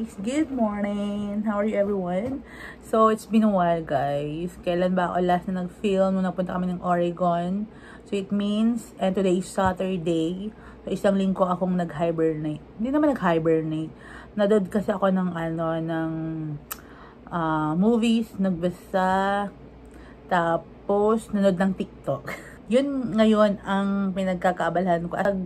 guys! Good morning! How are you everyone? So, it's been a while guys. Kailan ba ako last na nag-film? Nung napunta kami ng Oregon. So, it means, and today is Saturday. So, isang linggo akong nag-hibernate. Hindi naman nag-hibernate. Nadood kasi ako ng, movies. Nagbasa. Tapos, nanood ng TikTok. Yun ngayon ang pinagkakaabalahan ko. At,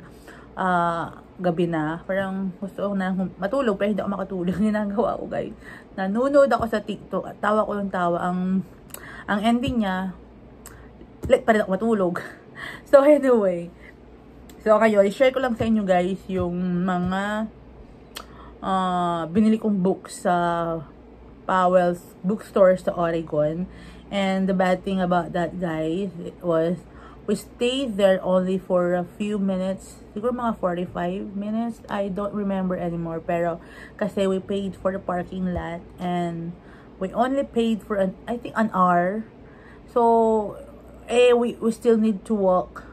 gabi na. Parang gusto ko na matulog pero hindi ako makatulog. Ginagawa ko guys. Nanonood ako sa TikTok at tawa ko ng tawa. Ang ending niya, like pa rin ako matulog. So anyway. So kayo, i-share ko lang sa inyo guys yung mga binili kong books sa Powell's Bookstores sa Oregon. And the bad thing about that guys, it was we stayed there only for a few minutes. Siguro mga 45 minutes. I don't remember anymore. Pero kasi we paid for the parking lot. And we only paid for, I think, an hour. So, we still need to walk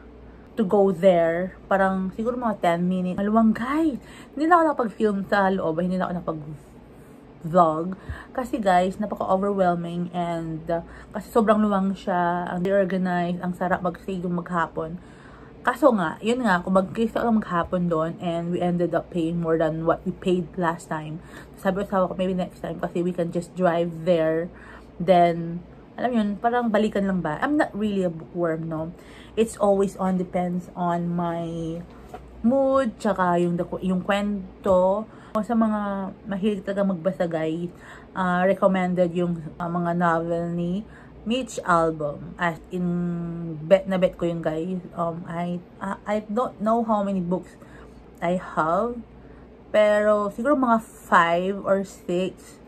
to go there. Parang siguro mga 10 minutes. Maluwang guys. Hindi na ako napag-film sa loob. Hindi na ako napag-vlog. Kasi guys, napaka-overwhelming and kasi sobrang luwang siya, ang de-organized, ang sarap mag-stay yung maghapon. Kaso nga, yun nga, kung mag-stay ako maghapon doon and we ended up paying more than what we paid last time. Sabi ko ko, maybe next time kasi we can just drive there. Then, alam yun, parang balikan lang ba? I'm not really a bookworm, no? It's always depends on my mood, tsaka yung kwento. Sa mga mahilig talaga magbasa guys, recommended yung mga novel ni Mitch Albom. As in, na bet ko yun guys. I don't know how many books I have, pero siguro mga 5 or 6.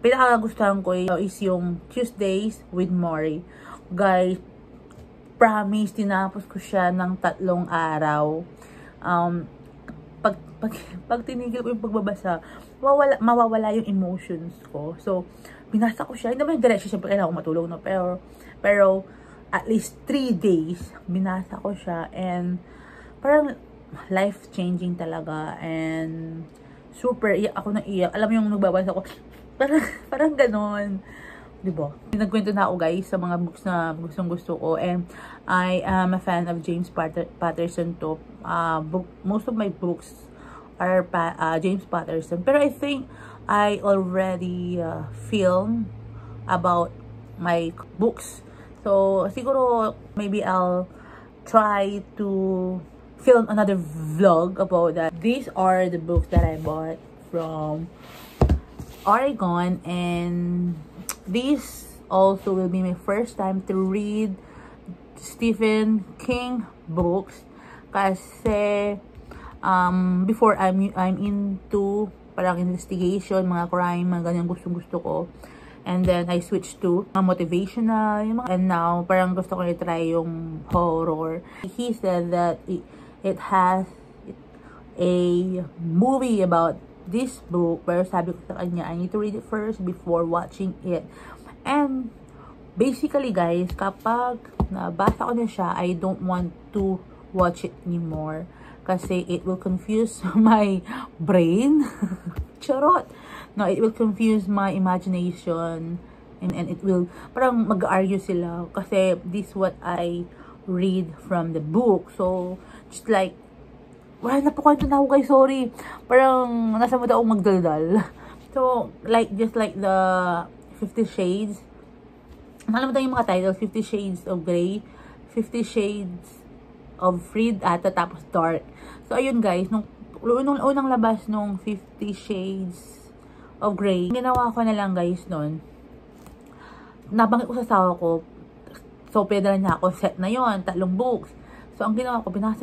Pinakagustuhan ko is yung Tuesdays with Morrie. Guys, promise, tinapos ko siya ng 3 araw. Pag tinigil ko yung pagbabasa, mawawala yung emotions ko. So, binasa ko siya. Hindi naman yung diretso, siyempre kailangan ko matulog, no? Pero, at least 3 days, binasa ko siya. And, parang life-changing talaga. And, super, iyak ako na iyak. Alam mo yung nagbabasa ko, parang ganon. Diba? Nagkwento na ako guys sa mga books na gustong-gusto ko. And I am a fan of James Patterson to. Most of my books are James Patterson. Pero I think I already film about my books. So siguro maybe I'll try to film another vlog about that. These are the books that I bought from Oregon, and this also will be my first time to read Stephen King books kasi before I'm into parang investigation, mga crime, mga ganyan gusto ko, and then I switched to motivational yung mga, and now parang gusto ko i-try yung horror. He said that it has a movie about this book, pero sabi ko sa kanya, I need to read it first before watching it. And basically guys, kapag nabasa ko na siya, I don't want to watch it anymore kasi it will confuse my brain. Charot! No, it will confuse my imagination and it will, parang mag-argue sila kasi this what I read from the book. So, just like wala na po kwento na ako guys, sorry. Parang nasa muda akong magdaldal. So, like, just like the 50 Shades. Nakalimutan yung mga titles. 50 Shades of Grey. 50 Shades of Freed at tapos Dark. So, ayun guys. Nung unang labas nung 50 Shades of Grey, ginawa ko na lang guys nun. Nabangit ko sa asawa ko. So, pinadala niya ako. Set na yon, 3 books. So, ang ginawa ko, binasa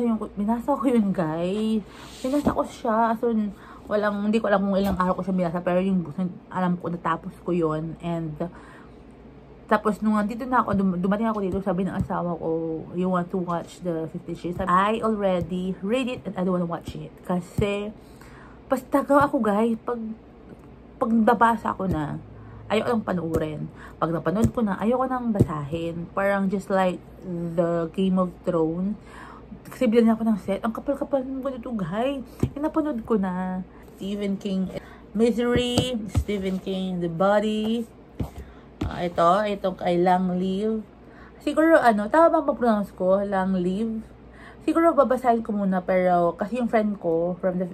ko yun, guys. Binasa ko siya. So, hindi ko alam kung ilang araw ko siya binasa. Pero yung books, alam ko, natapos ko yun. And, tapos, nung nandito na ako, dumating ako dito, sabi ng asawa ko, you want to watch the 50 Shades? I already read it and I don't want to watch it. Kasi, pastaga ako, guys. Pag nabasa ko na, ayoko nang panuurin. Pag napanood ko na, ayoko nang basahin. Parang just like the Game of Thrones. Kasi bilan niya ako ng set. Ang kapal-kapal mo dito, guys. Napanood ko na. Stephen King Misery, Stephen King, The Body. Itong kay Lang Live. Siguro tama bang pronounce ko? Lang Live. Siguro babasahin ko muna, pero kasi yung friend ko from the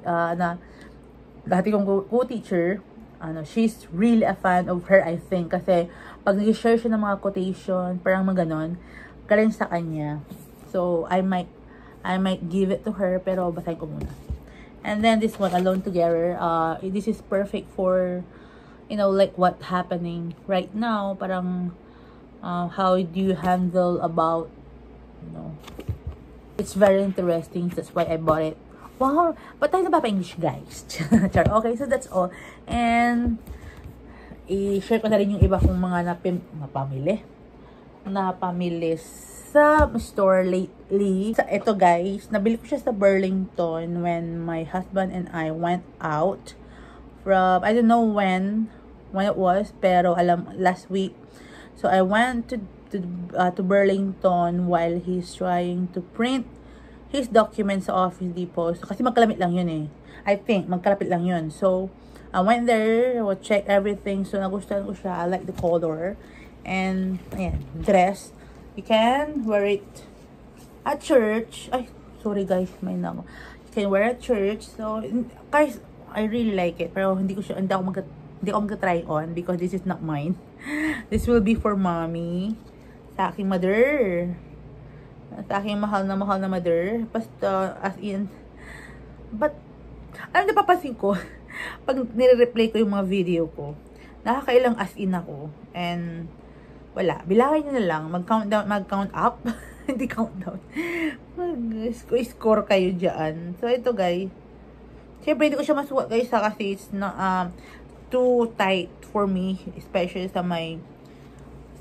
dati kong co-teacher, she's really a fan of her, I think, kasi pag nag-share siya ng mga quotation, parang mga ganon, galing sa kanya. So I might give it to her, pero basahin ko muna. And then this one, Alone Together, this is perfect for like what's happening right now, parang how do you handle about, it's very interesting. That's why I bought it. Wow, but tayo na ba pa English, guys? Okay, so that's all, and i-share ko na rin yung iba kong mga napamili sa store lately. Ito guys, nabili ko siya sa Burlington when my husband and I went out. From, I don't know when it was, pero last week. So I went to Burlington while he's trying to print his documents sa Office Depot. So, kasi magkalapit lang yun eh. I think, magkalapit lang yun. So, I went there, check everything. So, nagustuhan ko siya. I like the color. And, ayan, dress. You can wear it at church. Ay, sorry guys, may namo. You can wear at church. So, guys, I really like it, pero hindi ako try on because this is not mine. This will be for mommy, sa aking mother, sa aking mahal na mother. Basta, as in, but napapansin ko pag nire-replay ko yung mga video ko, nakakailang as in ako, and wala, bilangin niyo na lang, mag-count up. Hindi countdown, mag-score kayo dyan. So ito guys, siyempre, hindi ko siya masuot guys kasi it's not too tight for me, especially sa may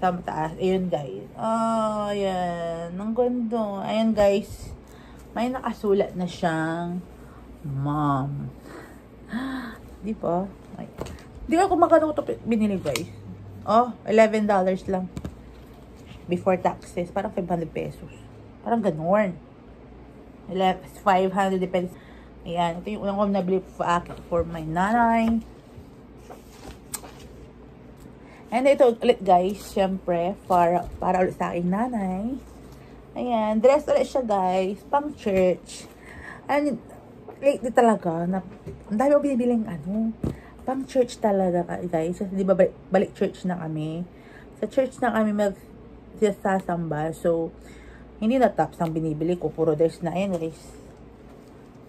taas. Ayun guys. Ayan. Ang ganda. Ayan guys. May nakasulat na siyang mom. Di ba? Hindi ko magkano ito binili guys. Oh, $11 lang. Before taxes. Parang 500 pesos. Parang ganun. 500 depends. Ayan, ito yung unang kong nabili for my nanay. And ito ulit guys, syempre, para ulit sa aking nanay. Ayan, dress ulit siya guys, pang church. And lately talaga, ang dami ko binibiling pang church talaga guys. Kasi diba balik church na kami. Sa church na kami magsasamba. So, hindi na tops ang binibili ko. Puro dress na yan guys.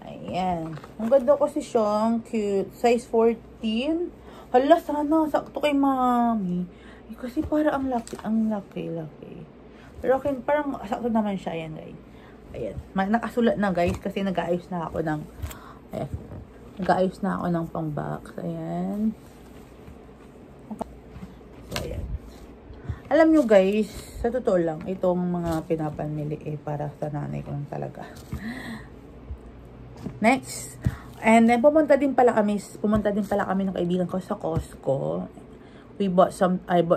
Ayan. Ang ganda kasi siya. Ang cute. Size 14. Hala, sana. Sakto kay mami. Kasi para ang laki. Ang laki. Pero okay, parang sakto naman siya. Ayan, guys. Ayan. Nakasulat na, guys. Kasi nag-aayos na ako ng... Ayan. Nag-aayos na ako ng pang-box. Ayan. So, ayan. Alam nyo, guys. Sa totoo lang, itong mga pinapanmili para sa nanay ko talaga. Next, and then pumunta din pala kami ng kaibigan ko sa Costco. I bought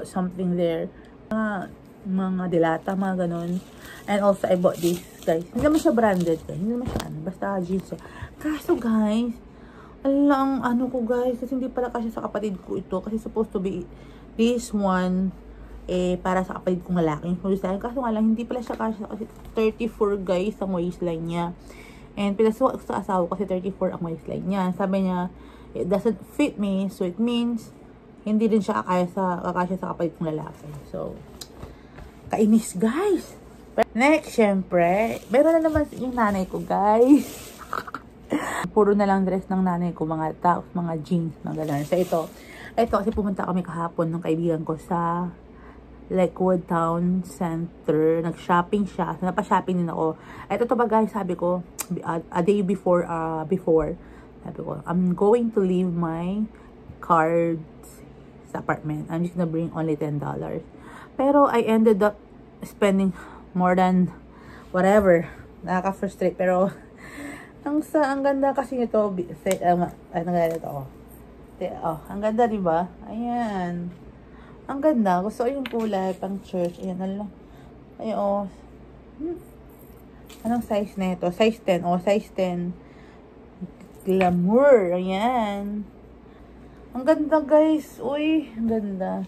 something there, mga dilata, mga ganun. And also I bought this guys, hindi naman siya branded guys, hindi naman siya basta jeans siya. Kaso guys, alam ko guys, kasi hindi pala kasi sa kapatid ko ito, kasi supposed to be this one para sa kapatid kong lalaki. Kaso nga lang, hindi pala siya kasi 34 guys ang waistline niya. And pinasuot ko sa asawa kasi 34 ang waistline niya. Sabi niya, it doesn't fit me. So, it means, hindi din siya kakasya sa kapatid kong lalaki. So, kainis, guys. Next, syempre, meron na naman yung nanay ko, guys. Puro na lang dress ng nanay ko. Mga tops, mga jeans, mga gano'n. So, ito kasi pumunta kami kahapon ng kaibigan ko sa Lakewood Town Center. Nag-shopping siya. So, napa-shopping din ako. Ito to ba, guys, sabi ko, a day before, sabi ko, I'm going to leave my cards sa apartment. I'm just gonna bring only $10. Pero I ended up spending more than whatever. Nakaka-frustrate. Pero ang ganda kasi nito. Ang ganda, diba? Ayan. Ang ganda. Gusto ko yung kulay pang church. Ayan, anong size na ito? Size 10. Size 10. Glamour. Ayan. Ang ganda, guys. Uy, ang ganda.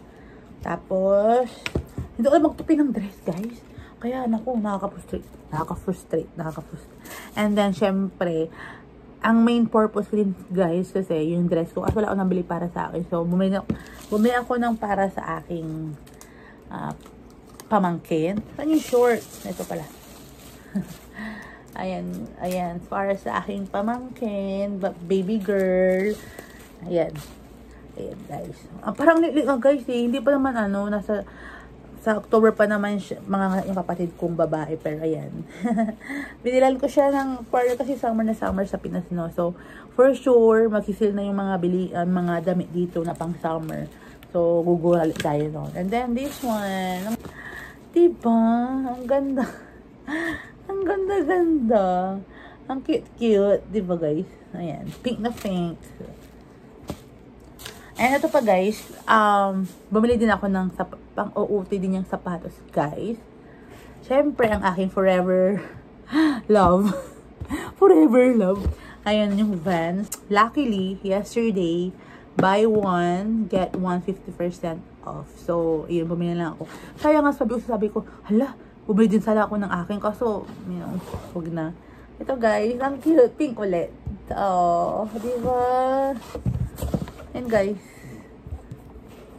Tapos, hindi ko magtupi ng dress, guys. Kaya, naku, nakaka-frustrate. And then, syempre, ang main purpose ko din, guys, kasi yung dress ko, wala akong nabili para sa akin. So, bumili ako ng para sa aking pamangkin. Saan yung short? Ito pala. ayan. Para sa aking pamangkin, baby girl. Ayan, guys. Parang, guys, hindi pa naman, nasa... Sa October pa naman yung kapatid kong babae. Pero ayan. Binilan ko siya ng parlor kasi summer na summer sa Pinas, no? So, for sure, magsisil na yung mga damit dito na pang summer. So, gugulat tayo noon. And then, this one. Diba? Ang ganda. Ang ganda-ganda. Ang cute-cute. Diba, guys? Ayan. Pink na pink. And ito pa, guys, bumili din ako ng pang-OOT din yung sapatos, guys. Siyempre, ang aking forever love. Forever love. Ayan yung Vans. Luckily, yesterday, buy one, get 150% off. So, yun, bumili lang ako. Kaya nga sabi ko, hala, bumili din sana ako ng aking. Kaso, you know, huwag na. Ito, guys, ang cute. Pink ulit. Oh, di ba? And guys,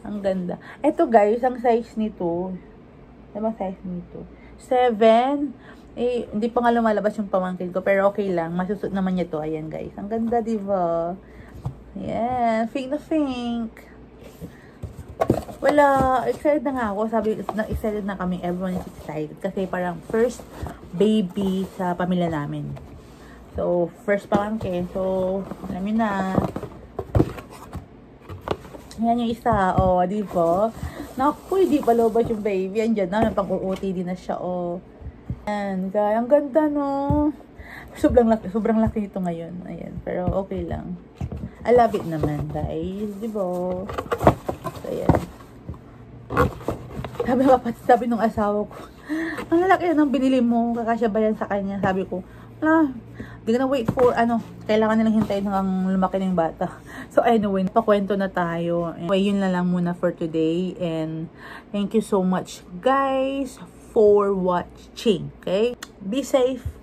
ang ganda. Ito, guys, ang size nito. Diba size nito? 7. Eh, hindi pa nga lumalabas yung pamangkin ko. Pero okay lang. Masusot naman niya to. Ayan, guys. Ang ganda, diba? Yeah. Fink na fink. Wala. Excited na nga ako. Excited na kami. Everyone is excited. Kasi parang first baby sa pamilya namin. So, first pamangkin. So, alam niyo na. Yan yung isa, oh, di ba? Naku, di pa lobas yung baby. Andiyan na, may pang-OOTD na siya, oh. Ayan, guys, ang ganda, no? Sobrang laki nito ngayon. Ayan, pero okay lang. I love it naman, guys. Di ba? So, ayan. Sabi nung asawa ko, ang lalaki yan ang binili mo, kakasya ba yan sa kanya? Sabi ko, hindi na wait for, kailangan nilang hintayin hanggang lumaki na yung bata. So, anyway, pakwento na tayo. Anyway, yun na lang muna for today. And, thank you so much, guys, for watching. Okay? Be safe.